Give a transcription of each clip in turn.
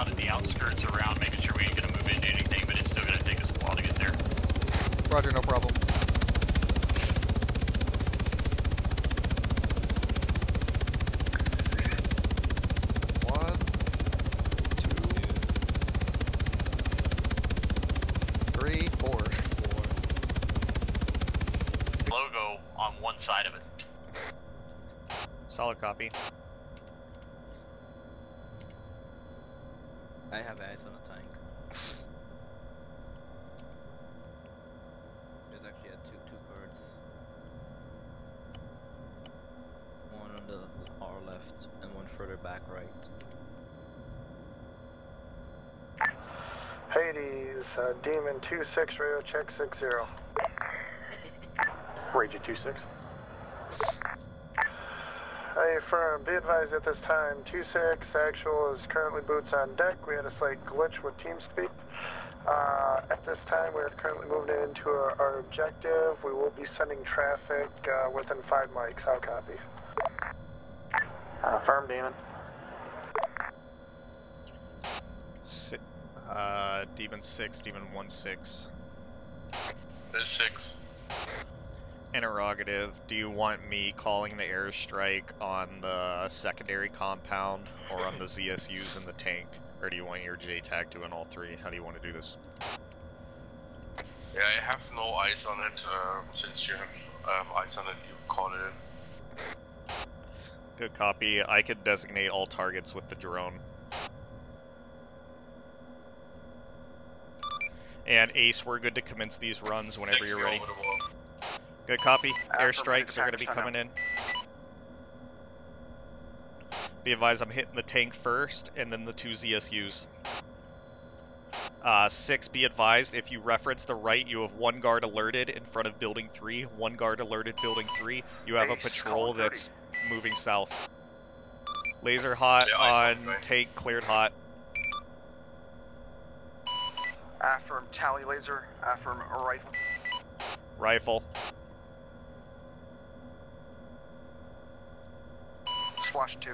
out at the outskirts around, making sure we ain't gonna move into anything, but it's still gonna take us a while to get there. Roger, no problem. Solid copy. I have eyes on the tank. There's actually two birds. One on the our left and one further back right. Hades, Demon 26, radio check 60. Ranger 26. Affirm. Be advised at this time, 26 actual is currently boots on deck. We had a slight glitch with TeamSpeak. At this time, we are currently moving into our objective. We will be sending traffic within 5 mics. I'll copy. Affirm, Demon. Demon 6, Demon 16. There's 6. Interrogative, do you want me calling the airstrike on the secondary compound or on the ZSUs in the tank? Or do you want your JTAG doing all three? How do you want to do this? Yeah, I have no eyes on it. Since you have eyes on it, you call it. Good copy. I could designate all targets with the drone. And Ace, we're good to commence these runs whenever you're ready. Good copy. Airstrikes are going to be coming in. Be advised, I'm hitting the tank first, and then the 2 ZSUs. 6, be advised, if you reference the right, you have 1 guard alerted in front of building 3, 1 guard alerted building 3. You have a patrol that's moving south. Laser hot on tank, cleared hot. Affirm tally laser, affirm rifle. Rifle. Splash 2.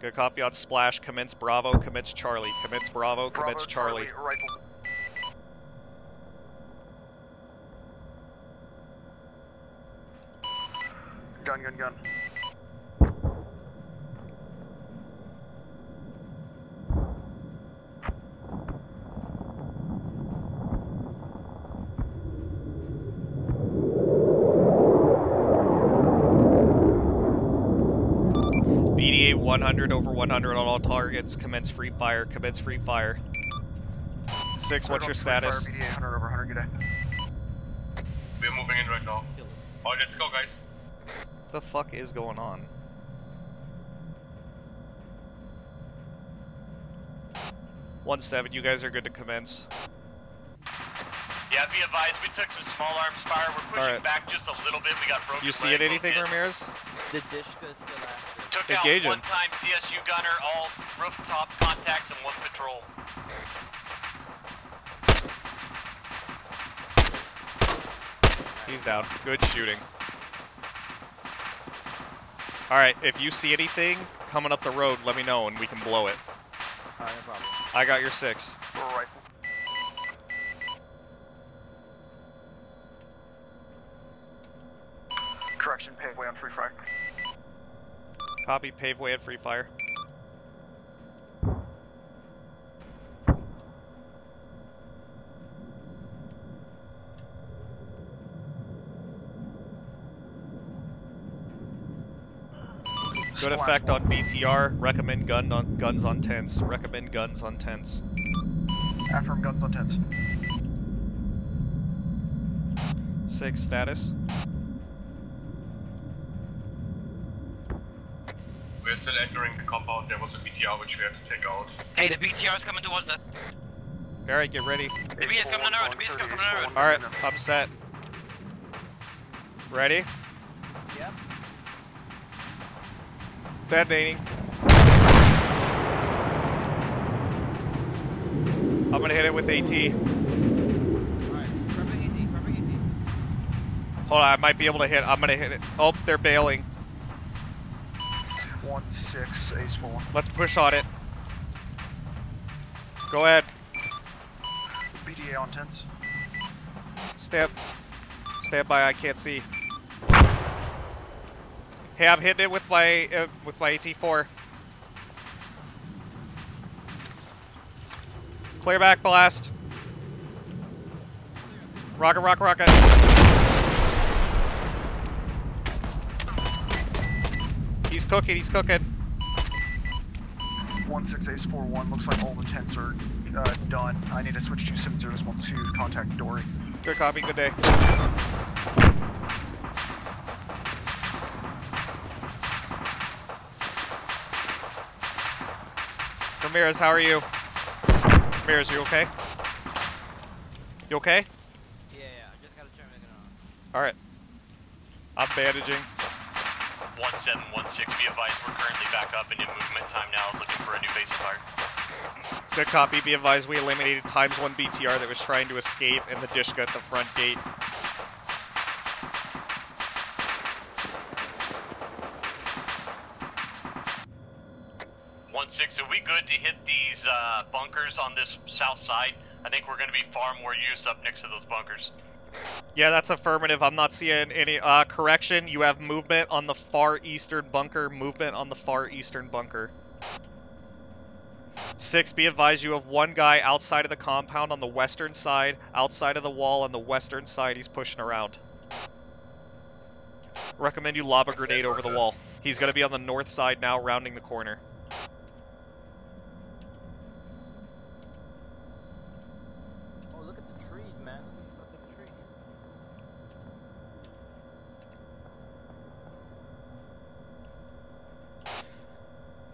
Good copy on splash. Commence Bravo, commence Charlie. Commence Bravo, commence Charlie. Rifle. Gun, gun, gun. BDA 100 over 100 on all targets. Commence free fire. Commence free fire. 6, what's your status? BDA 100 over 100, good day. We're moving in right now. Alright, let's go, guys. What the fuck is going on? One 7, you guys are good to commence. Yeah, be advised, we took some small arms fire. We're pushing back just a little bit. We got broken. You see it anything, Ramirez? The Dishka still after. Took out one time CSU gunner, all rooftop contacts, and 1 patrol. He's down. Good shooting. Alright, if you see anything coming up the road, let me know and we can blow it. Alright, no problem. I got your 6. Alright. Correction, Paveway on free fire. Copy, Paveway at free fire. Good effect on BTR. Recommend guns on tents. Recommend guns on tents. Affirm guns on tents. 6 status. We're still entering the compound. There was a BTR which we had to take out. Hey, the BTR is coming towards us. Alright, get ready. The BTR is coming on the road. Alright, I'm set. Ready? Yeah. Detonating. I'm gonna hit it with AT. Alright, prepping AT. Hold on, I might be able to hit. I'm gonna hit it. Oh, they're bailing. Once. 6, A4. Let's push on it. Go ahead. BDA on 10s. Stand by, I can't see. Hey, I'm hitting it with my AT-4. Clear back blast. Rocket, rocket, rocket. He's cooking, he's cooking. 16841, looks like all the tents are done. I need to switch to 702 to contact Dory. Good copy, good day. Ramirez, how are you? Ramirez, you okay? You okay? Yeah, I just gotta turn it on. Alright. I'm bandaging. 1716, be advised, we're currently back up and in movement time now, looking for a new base fire. Good copy, be advised, we eliminated ×1 BTR that was trying to escape and the Dishka at the front gate. Are we good to hit these bunkers on this south side? I think we're going to be far more use up next to those bunkers. Yeah, that's affirmative. I'm not seeing any correction. You have movement on the far eastern bunker. Movement on the far eastern bunker. 6, be advised, you have one guy outside of the compound on the western side, outside of the wall on the western side. He's pushing around. Recommend you lob a grenade over the wall. He's going to be on the north side now, rounding the corner.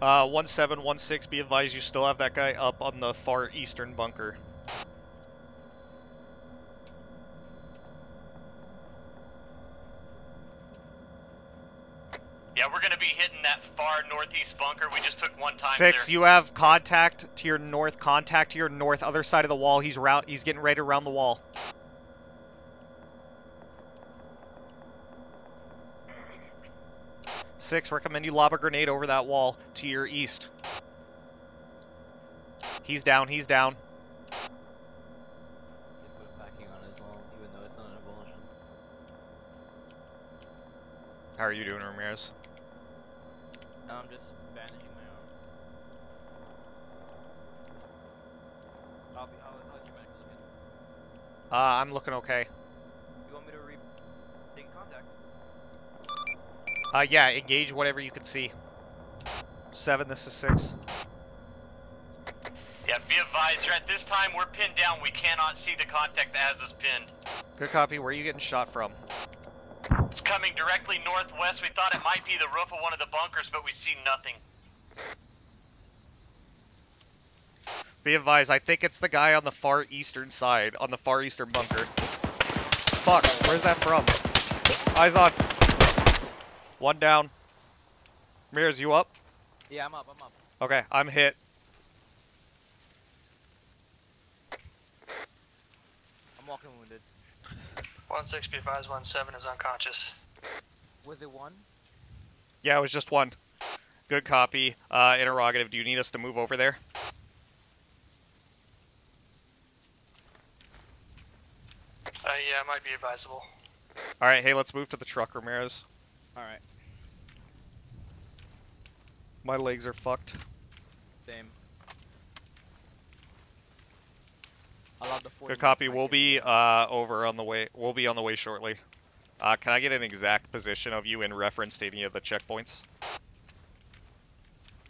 One 716, be advised, you still have that guy up on the far eastern bunker. Yeah, we're gonna be hitting that far northeast bunker. We just took one time. 6, there. You have contact to your north, other side of the wall. He's getting right around the wall. Six, recommend you lob a grenade over that wall to your east. He's down, he's down. How are you doing, Ramirez? I'm just bandaging my arm. I'll let you back. I'm looking okay. Yeah, engage whatever you can see. 7, this is 6. Yeah, be advised, at this time we're pinned down. We cannot see the contact that has us pinned. Good copy, where are you getting shot from? It's coming directly northwest. We thought it might be the roof of one of the bunkers, but we see nothing. Be advised, I think it's the guy on the far eastern side, on the far eastern bunker. Fuck, where's that from? Eyes on. One down. Ramirez, you up? Yeah, I'm up. Okay, I'm hit. I'm walking wounded. 1-6, be advised, 1-7 is unconscious. Was it one? Yeah, it was just one. Good copy. Interrogative, do you need us to move over there? Yeah, it might be advisable. Alright, hey, let's move to the truck, Ramirez. Alright. My legs are fucked. Same. Good copy. We'll be over on the way. We'll be on the way shortly. Can I get an exact position of you in reference to any of the checkpoints?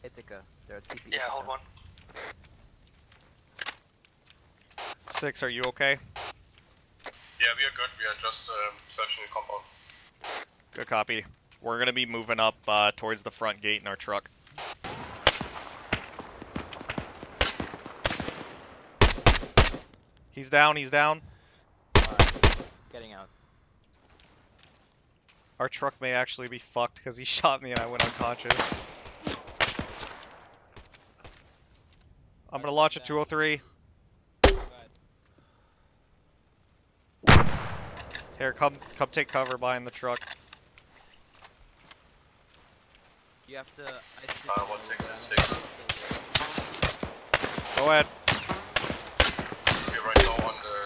Ithaca. Yeah, hold on. 6, are you okay? Yeah, we are good. We are just searching the compound. Good copy. We're going to be moving up towards the front gate in our truck. He's down, he's down. Getting out. Our truck may actually be fucked because he shot me and I went unconscious. I'm going to launch a 203. Here, come take cover behind the truck. Yeah, have to. Go ahead. We're right now on the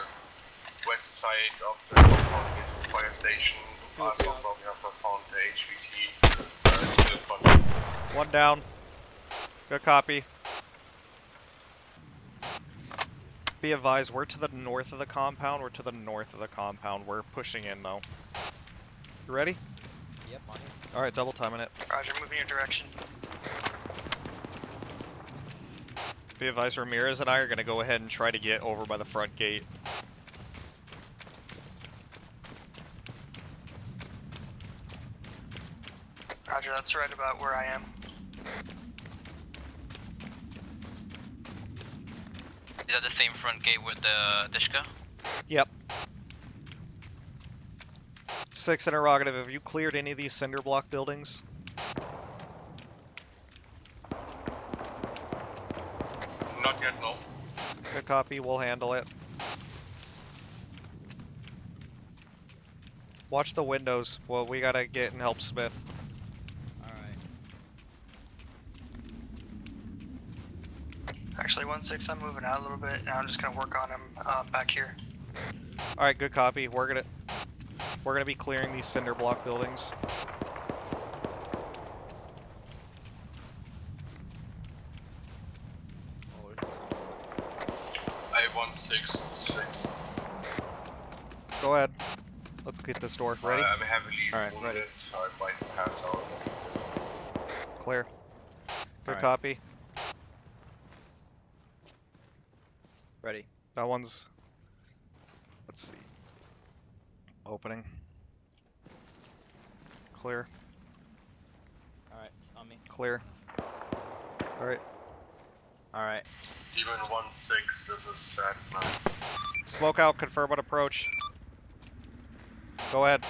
west side of the fire station. We have found the HVT. One down. Good copy. Be advised, we're to the north of the compound. We're to the north of the compound. We're pushing in though. You ready? Yep, on it. Alright, double timing it. Roger, moving your direction. Be advised, Ramirez and I are going to go ahead and try to get over by the front gate. Roger, that's right about where I am. Is that the same front gate with the Dishka? Yep. 6 interrogative, have you cleared any of these cinder block buildings? Not yet, no. Good copy, we'll handle it. Watch the windows. Well, we gotta get and help Smith. Actually, 1-6, I'm moving out a little bit, and I'm just gonna work on him back here. Alright, good copy. We're gonna be clearing these cinder block buildings. I have 1-6. Go ahead. Let's get this door ready. I'm heavily wounded, right. So I might pass out. Clear. Good copy. Ready. That one's, let's see, opening, clear. Alright, on me. Clear. Alright. Alright. Demon 1-6, this is sad, man. Smoke out, confirm on approach. Go ahead.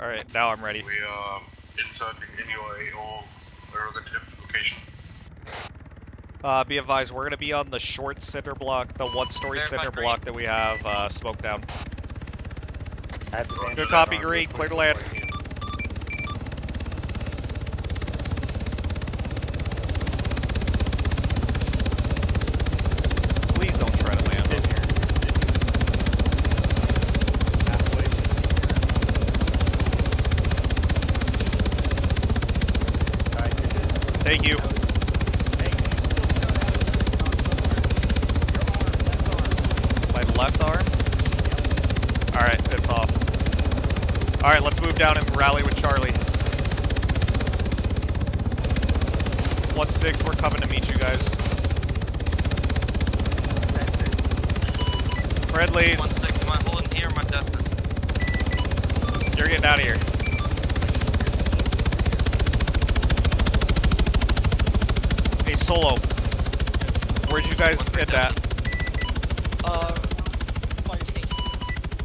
Alright, now I'm ready. We are inserting in your AO prerogative location. Be advised, we're gonna be on the short cinder block, the one-story cinder block that we have smoke down. Good copy, green. Clear to land. Please don't try to land in here. Thank you. Alright, let's move down and rally with Charlie. 1-6, we're coming to meet you guys. Friendlies. 1-6, am I holding here or am I dusting? You're getting out of here. Hey, Solo. Where'd you guys get that? Fire station.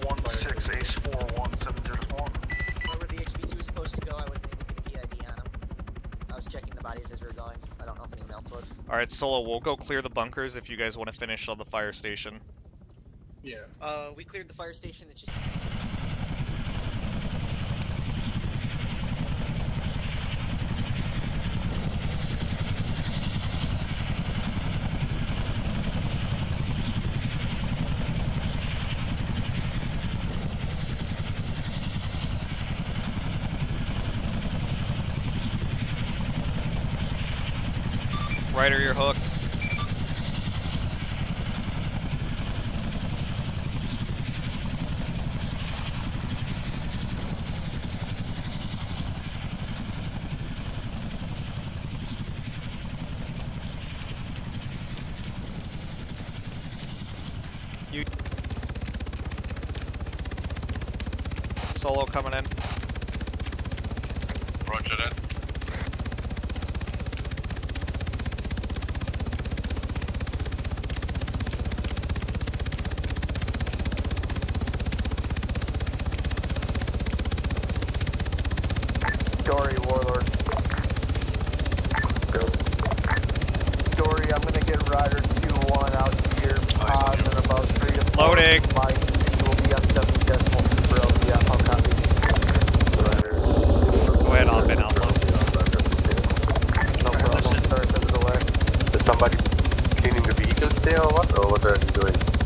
1-6, Ace 4-1-7-0. As we're going. I don't know if anyone else was. Alright, Solo, we'll go clear the bunkers if you guys want to finish on the fire station. Yeah. We cleared the fire station, it's just. Rider, you're hooked. You Solo coming in. Roger that. Go ahead, I'll bend out. somebody cleaning the vehicles there or what are you doing?